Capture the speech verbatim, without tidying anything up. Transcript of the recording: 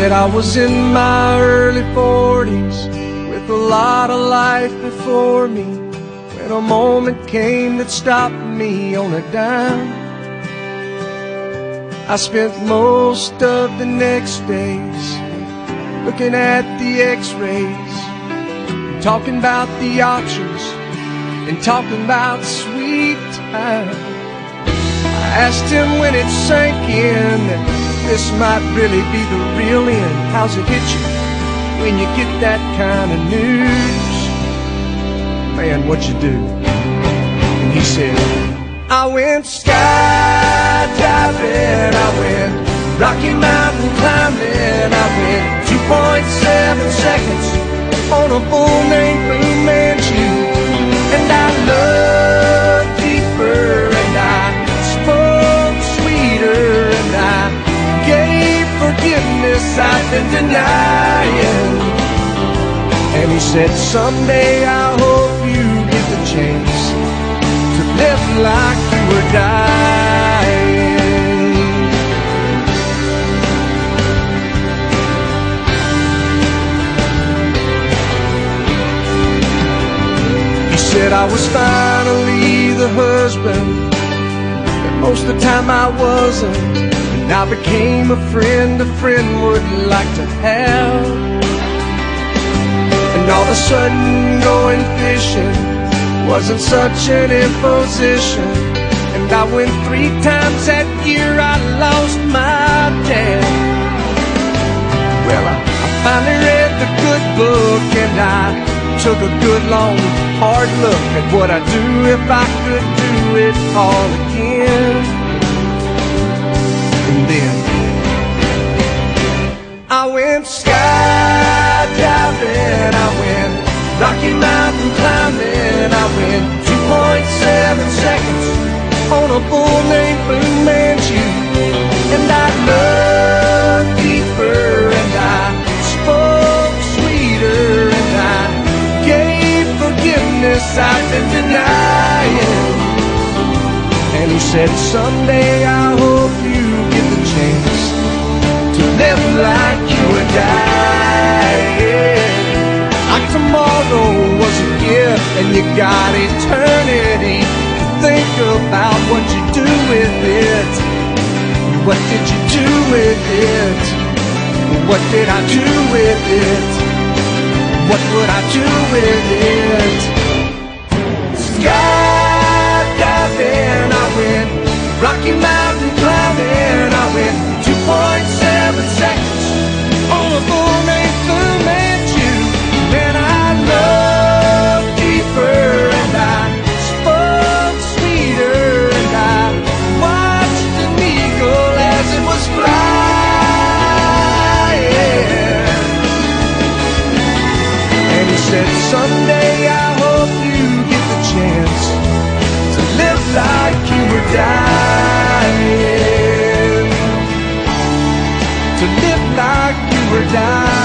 said I was in my early forties with a lot of life before me, when a moment came that stopped me on a dime. I spent most of the next days looking at the x-rays, talking about the options and talking about sweet time. I asked him when it sank in that this might really be the real end. How's it hit you when you get that kind of news? Man, what you do? And he said, I went skydiving, I went Rocky Mountain climbing, I went two point seven seconds on a bull named Fu Manchu, and I looked deeper, and I spoke sweeter, and I gave forgiveness I've been denying. And he said, someday I hope you get the chance to live like you were dying. He said I was finally the husband that most of the time I wasn't, and I became a friend a friend would like to have. And all of a sudden going fishing wasn't such an imposition, and I went three times that year. I lost my dad. Well, I, I finally read the good book, and I took a good long hard look at what I'd do if I could do it all again. And then I went skydiving, I went Rocky Mountain climbing, I went two point seven seconds on a bull named Fu Manchu, and I looked deeper, and I spoke sweeter, and I gave forgiveness I've been denying. And he said, someday I hope you get the chance to live like you were dying. Like tomorrow was a gift and you got eternity to think about what you do with it. What did you do with it? What did I do with it? What would I do with it? Skydiving, I went Rocky Mountain climbing, I went two point seven seconds on a bull named Fu Manchu, and I loved deeper, and I spoke sweeter, and I watched an eagle as it was flying. And he said, someday I hope you get the chance to live like you were dying, to live like you were dying.